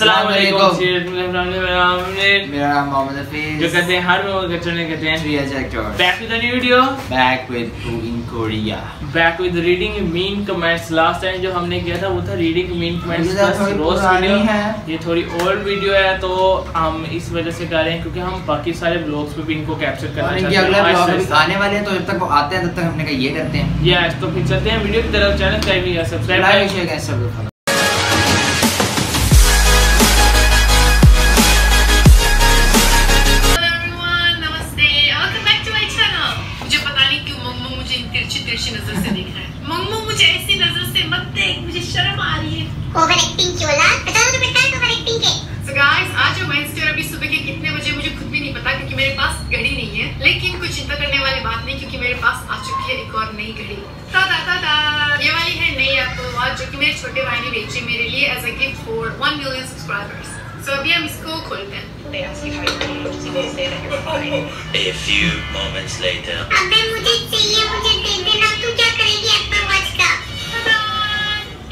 अस्सलाम वालेकुम। मेरा नाम मोहम्मद हफीज। जो कहते हैं हर लोग कहते हैं back with new video, back with in Korea, back with reading mean comments. Last time जो हमने किया था वो था रीडिंग मीन कमेंट्स। रोज वीडियो है, ये थोड़ी ओल्ड वीडियो है तो हम इस वजह से कर रहे हैं क्योंकि हम बाकी सारे ब्लॉग्स पे भी इनको कैप्चर करने वाले हैं। तो जब तक वो आते हैं तब तक हमने कहा ये करते हैं। यस, तो फिर चलते हैं वीडियो की तरफ। चैनल चाहिए subscribe. A few moments later. अबे मुझे चाहिए, मुझे दे देना। तू क्या करेगी Apple Watch का?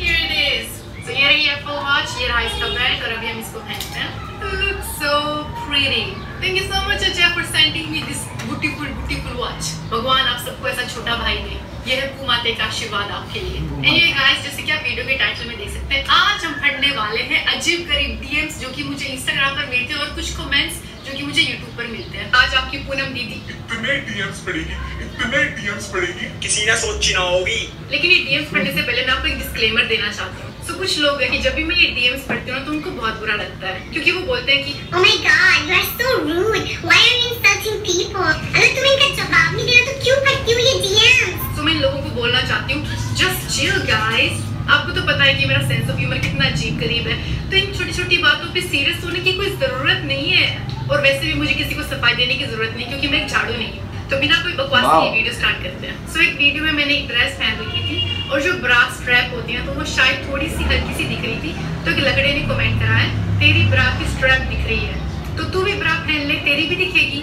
Here it is. So ये रही Apple Watch, ये रहा इसका बैग और अभी हम इसको पहनते हैं। You look so pretty. Thank you so much Acha for sending me this beautiful watch. भगवान आप सबको ऐसा छोटा भाई दे। ये है कुमाते का आशीर्वाद आपके लिए। Anyway guys, जैसे कि आप वीडियो के टाइटल में देख सकते हैं, आज हम पढ़ने वाले हैं अजीब गरीब DMs जो कि मुझे Instagram पर मिलते हैं और कुछ कमेंट्स जो कि मुझे YouTube पर मिलते हैं। आज आपकी पूनम दीदी इतने DMs पड़ेगी किसी ने सोची ना होगी। लेकिन ये DMs पढ़ने से पहले मैं आपको एक डिस्क्लेमर देना चाहती हूँ। तो कुछ लोग हैं कि जब भी मैं ये DMs पढ़ती हूँ तो उनको बहुत बुरा लगता है क्योंकि वो बोलते हैं कि Oh my God, you are so rude. Why are you insulting people? अगर तुम इनका जवाब नहीं देना तो क्यों पढ़ती हो ये DMs? तो मैं इन लोगों को बोलना चाहती हूँ just chill guys. आपको तो पता है कि मेरा सेंस ऑफ ह्यूमर कितना अजीब करीब है, तो इन छोटी-छोटी बातों पे सीरियस होने की कोई जरूरत नहीं है। और वैसे भी मुझे किसी को सफाई देने की जरूरत नहीं क्योंकि मैं एक झाड़ू नहीं हूँ। तो बिना कोई बकवास के वीडियो स्टार्ट करते हैं। सो एक वीडियो में मैंने एक ड्रेस पहन रखी थी और जो ब्रा स्ट्रैप होती है तो वो शायद थोड़ी सी हल्की सी दिख रही थी, तो एक लकड़े ने कमेंट करा है तेरी ब्रा की स्ट्रैप दिख रही है तो तू भी ब्रा पहन ले, तेरी भी दिखेगी।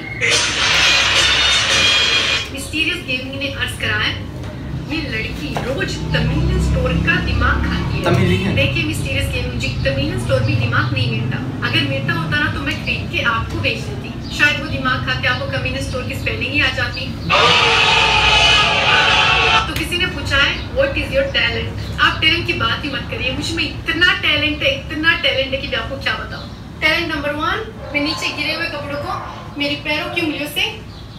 मिस्टीरियस गेमिंग ने अर्ज करा है ये लड़की रोज तमीन स्टोर का दिमाग खाती है। देखिए मिस्टीरियस गेमिंग जी, तमीन स्टोर में दिमाग नहीं मिलता, अगर मिलता होता ना तो मैं खरीद के आपको बेच देती। शायद वो दिमाग खाते आपको कमीन स्टोर की स्पेलिंग ही आ जाती। तो किसी ने पूछा है व्हाट इज योर टैलेंट। आप टैलेंट की बात ही मत करिए, मुझ में इतना टैलेंट है कि मैं आपको क्या बताऊं। टैलेंट नंबर 1, मैं नीचे गिरे हुए कपड़ों को मेरी पैरों की उंगलियों से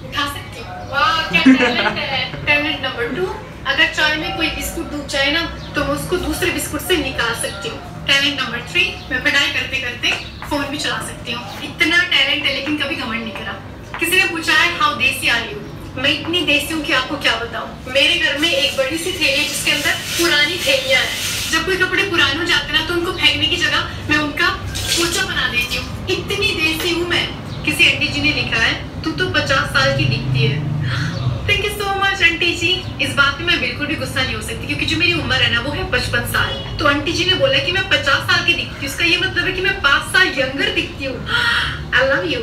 उठा सकती हूँ। वाह क्या टैलेंट है। टैलेंट नंबर 2, अगर चाय में कोई बिस्कुट डूब जाए ना तो मैं उसको दूसरे बिस्कुट से निकाल सकती हूँ। टैलेंट नंबर 3, मैं पढ़ाई करते करते फोन भी चला सकती हूँ। इतना टैलेंट है लेकिन कभी घमंड नहीं करा। किसी ने पूछा है हाउ देसी आ रही हूँ। मैं इतनी देसी हूँ कि आपको क्या बताऊँ। मेरे घर में एक बड़ी सी थैली है जिसके अंदर पुरानी थैलियाँ हैं। जब कोई कपड़े पुराने हो जाते ना तो उनको फेंकने की जगह मैं उनका पोछा बना देती हूँ, इतनी देसी हूँ मैं। किसी आंटी जी ने लिखा है तू तो 50 साल की दिखती है। Thank you so much aunty ji. इस बात में मैं बिल्कुल भी गुस्सा नहीं हो सकती क्योंकि जो मेरी उम्र है ना वो है 55 साल। तो आंटी जी ने बोला कि मैं 50 साल की दिखती हूँ, इसका ये मतलब है कि मैं 5 साल यंगर दिखती हूँ। I love you.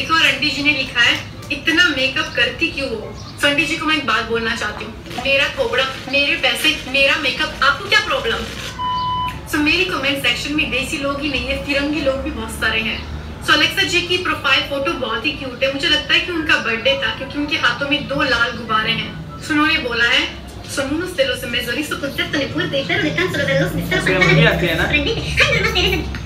एक और आंटी जी ने लिखा है इतना मेकअप करती क्यों हो। तो आंटी जी को मैं एक बात बोलना चाहती हूँ, मेरा खोबड़ा, मेरे पैसे, मेरा मेकअप, आपको क्या प्रॉब्लम। सो मेरी कमेंट सेक्शन में देसी लोग ही नहीं है, तिरंगी लोग भी बहुत सारे हैं। सो अलेक्सा जी की प्रोफाइल फोटो बहुत ही क्यूट है। मुझे लगता है कि उनका बर्थडे था क्योंकि उनके हाथों में 2 लाल गुब्बारे हैं। सुनो ये बोला है सुनो स्टेलो से मेजोरी सो कुत्ते तने पूरे देखते रहते हैं। सुनो देलो मिस्टर पता नहीं आते हैं ना हां नरमा तेरे से।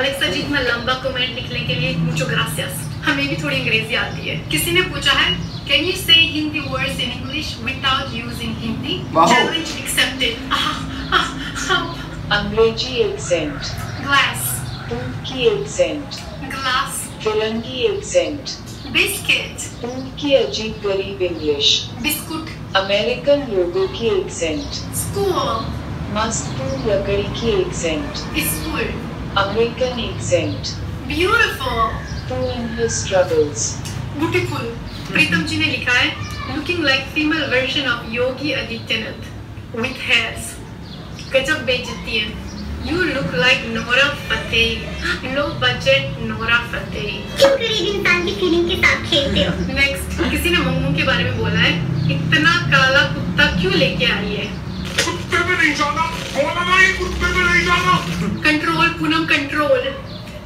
अलेक्सा जी इतना लंबा कमेंट लिखने के लिए मुझो ग्रासियस। हमें भी थोड़ी अंग्रेजी आती है। किसी ने पूछा है can you say Hindi words in English without using Hindi. Challenge accepted. अंग्रेजी एक्सेंट, ग्लास, तुर्की एक्सेंट, ग्लास, फिरंगी एक्सेंट, बिस्किट, तुर्की अजीब गरीब इंग्लिश, बिस्कुट, अमेरिकन लोगों की एक्सेंट, स्कूल, मजबूत लकड़ी की accent, school, American accent, beautiful, poor in his struggles, beautiful. Pritam ji ने लिखा है looking like female version of Yogi Adityanath with hairs. गजब बेइज्जती है। You look like Nora Fateh. Low budget Nora Fateh. क्यों गरीब इंसान की फीलिंग के साथ खेलते हो। Next, किसी ने मोमो के बारे में बोला है इतना काला कुत्ता क्यों लेके आई है। कुत्ते में नहीं जाना, बोलना ही कुत्ते में नहीं जाना। Control Poonam control.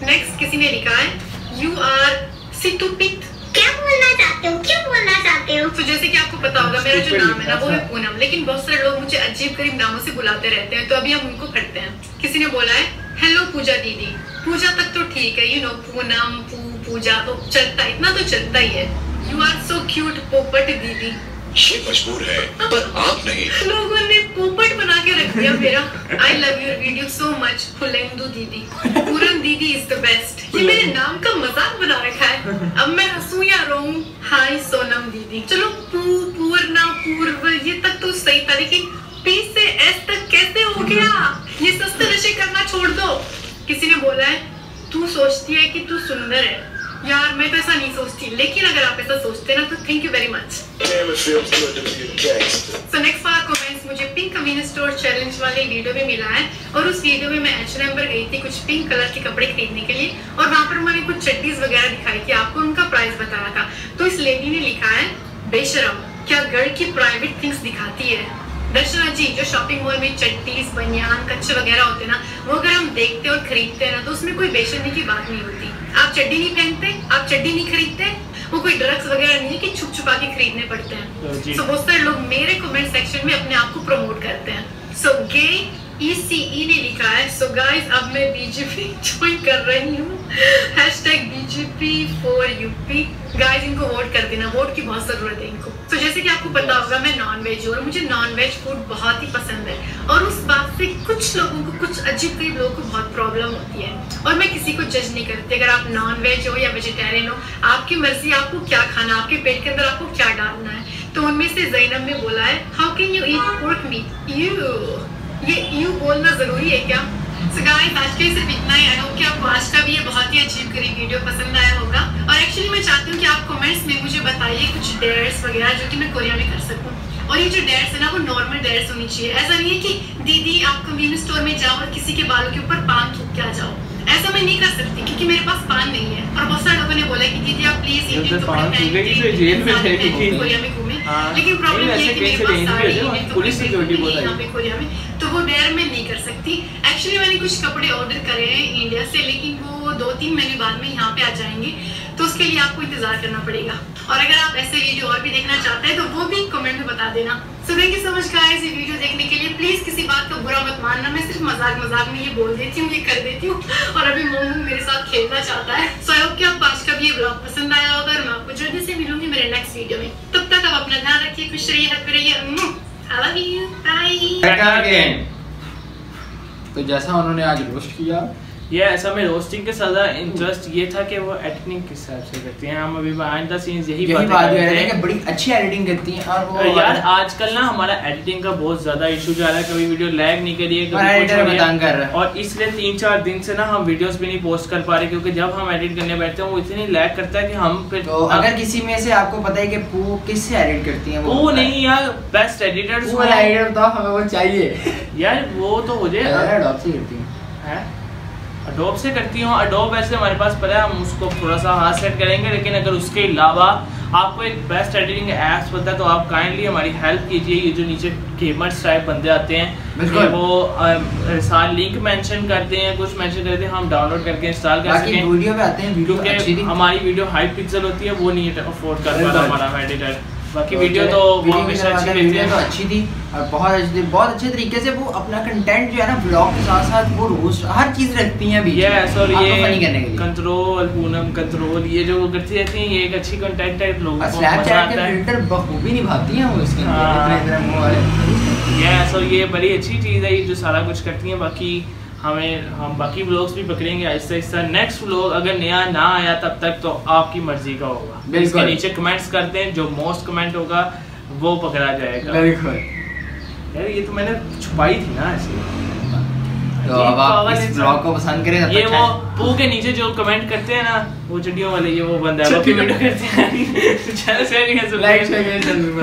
नेक्स्ट किसी ने लिखा है यू आर सितुपित। क्या बोलना चाहते हो, क्यों बोलना चाहते हो? तो जैसे कि आपको पता होगा मेरा जो नाम है ना वो है पूनम, लेकिन बहुत सारे लोग मुझे अजीब करीब नामों से बुलाते रहते हैं, तो अभी हम उनको करते हैं। किसी ने बोला है हेलो पूजा दीदी। पूजा तक तो ठीक है, यू नो पूनम पूजा तो चलता, इतना तो चलता ही है। यू आर सो क्यूट पोपट दीदी। ये मजबूर है पर आप नहीं। लोगों ने पोपट बना के रख दिया मेरा। I love your video so much खुलेंदू दीदी। पूरम दीदी इज द बेस्ट। ये मेरे नाम का मजाक बना रखा है, अब मैं हंसू या रोऊं। हाय सोनम दीदी। चलो पू पूर्णा पूर्व ये तक तो सही था, लेकिन पी से एस तक कैसे हो गया? ये सस्ते नशे करना छोड़ दो। किसी ने बोला है तू सोचती है कि तू सुंदर है। यार मैं तो ऐसा नहीं सोचती, लेकिन अगर आप ऐसा सोचते ना तो thank you very much. So next वाला कमेंट्स मुझे पिंक कन्वीनियंस स्टोर चैलेंज वाले वीडियो में मिला है, और उस वीडियो में मैं H&M पर गई थी कुछ पिंक कलर के कपड़े खरीदने के लिए, और वहाँ पर उन्होंने कुछ चड्डीज वगैरह दिखाई थी, आपको उनका प्राइस बताया था। तो इस लेडी ने लिखा है बेशरम क्या गर्ल की प्राइवेट थिंग्स दिखाती है। दर्शना जी, जो शॉपिंग मॉल में चट्टीज बनियान कच्चे वगैरह होते ना, वो अगर हम देखते और खरीदते ना तो उसमें कोई बेशर्मी की बात नहीं होती। आप चड्डी नहीं पहनते, आप चड्डी नहीं खरीदते, वो कोई ड्रग्स वगैरह नहीं है कि छुप छुपा के खरीदने पड़ते हैं। सो बहुत सारे लोग मेरे कमेंट सेक्शन में अपने आप को प्रमोट करते हैं। सो गे ECE ने लिखा है सो गाइज अब मैं BJP ज्वाइन कर रही हूँ, #BJP4UP। गाइज इनको वोट कर देना, वोट की बहुत जरूरत है इनको। तो जैसे कि आपको पता होगा मैं नॉनवेज हूँ और मुझे नॉनवेज फूड बहुत ही पसंद है, और उस बात से कुछ लोगों को, कुछ अजीब करीब लोगों को बहुत प्रॉब्लम होती है, और मैं किसी को जज नहीं करती। अगर आप नॉनवेज हो या वेजिटेरियन हो, आपकी मर्जी, आपको क्या खाना, आपके पेट के अंदर आपको क्या डालना है। तो उनमें से जैनब ने बोला है how can you eat pork meat you. ये यू बोलना जरूरी है क्या? So guys, आज के लिए सिर्फ इतना ही। आई होप कि आपको आज का भी ये बहुत ही अजीब करीब वीडियो पसंद आया होगा, और एक्चुअली मैं चाहती हूँ कि आप कमेंट्स में मुझे बताइए कुछ डेयर्स वगैरह जो कि मैं कोरिया में कर सकूँ, और ये जो डेयर्स है ना वो नॉर्मल डेयर्स होनी चाहिए। ऐसा नहीं है कि दीदी आप कन्वीनियंस स्टोर में जाओ और किसी के बालों के ऊपर पान थूक के आ जाओ, ऐसा मैं नहीं कर सकती क्योंकि मेरे पास पान नहीं है। और बहुत सारे लोगों ने बोला कि दीदी आप प्लीज इंडियन कोरिया में घूमे, लेकिन प्रॉब्लम ये है कि मेरे पास साड़ी है तो पुलिस सिक्योरिटी बोला है यहाँ पे कोरिया में, तो वो डेयर मैं नहीं कर सकती। एक्चुअली मैंने कुछ कपड़े ऑर्डर करे हैं इंडिया से, लेकिन वो 2-3 महीने बाद में यहाँ पे आ जाएंगे, तो उसके लिए आपको इंतजार करना पड़ेगा। और अगर आप ऐसे वीडियो और भी देखना चाहते हैं तो वो भी कमेंट में बता देना। So thank you so much guys ये वीडियो देखने के लिए। प्लीज किसी बात का बुरा मत मानना, मैं सिर्फ मजाक में ये बोल देती हूँ, ये कर देती हूँ, और अभी मोमू मेरे साथ खेलना चाहता है। सो आई होप कि आपको आज का भी ये ब्लॉग पसंद आया होगा, और मैं आपको जल्दी से मिलूंगी मेरे नेक्स्ट वीडियो में। तब तक आप अपना ध्यान रखिए, खुश रहिए, हैप्पी रहिए। तो जैसा उन्होंने आज रोस्ट किया या ऐसा मैं रोस्टिंग के साथ इंटरेस्ट ये था कि वो एडिटिंग किस हिसाब से करती हैं। हम अभी बाइंड द सीन्स यही बात कर रहे हैं कि बड़ी अच्छी एडिटिंग करती हैं। और वो यार आजकल ना हमारा एडिटिंग का बहुत ज्यादा इशू जा रहा है, कभी वीडियो लैग नहीं कर रही है, कभी एडिटर बतांग कर रहा है, और इसलिए 3-4 दिन से ना हम वीडियोस भी नहीं पोस्ट कर पा रहे, क्योंकि जब हम एडिट करने बैठते हैं वो इतनी लैग करता है कि हम फिर अगर किसी में से आपको पता है कि वो किससे एडिट करती हैं, वो नहीं यार बेस्ट एडिटर्स वो एडिटर तो हमें वो चाहिए यार, वो तो मुझे एडोब से करती हैं, एडोब से करती हूँ। एडोब ऐसे हमारे पास पता है, हम उसको थोड़ा सा हाथ सेट करेंगे, लेकिन अगर उसके अलावा आपको एक बेस्ट एडिटिंग ऐप्स पता है तो आप काइंडली हमारी हेल्प कीजिए। ये जो नीचे गेमर्स टाइप बंदे आते हैं वो सारा लिंक मेंशन करते हैं, कुछ मेंशन करते हैं, हम डाउनलोड करके इंस्टॉल कर सकते हैं। वीडियो पे आते हैं क्योंकि हमारी वीडियो हाई पिक्सल होती है, वो नहीं अफोर्ड कर पाता हमारा एडिटर। बाकी वीडियो तो अच्छी थी और बहुत अच्छे तरीके से वो अपना कंटेंट जो है ना ब्लॉग के साथ साथ वो रोस्ट हर चीज रखती हैं। यस, और ये कंट्रोल पूनम कंट्रोल ये जो करती रहती हैं ये एक अच्छी कंटेंट टाइप लोगों को मजा आता है। फिल्टर बखूबी निभाती हैं वो इसके अंदर। यस, और ये बड़ी अच्छी चीज़ है, ये जो सारा कुछ करती हैं। बाकी हम बाकी व्लॉग्स भी पकड़ेंगे आहिस्ता आहिस्ता। नेक्स्ट व्लॉग अगर नया ना आया तब तक तो आपकी मर्जी का होगा, इसके नीचे कमेंट्स करते हैं, जो मोस्ट कमेंट होगा वो पकड़ा जाएगा। यार ये तो मैंने छुपाई थी ना ऐसे। तो अब आप इस व्लॉग को पसंद करें, ये वो पू के नीचे जो कमेंट करते हैं ना वो चड्डियों वाले, ये वो बंदा है।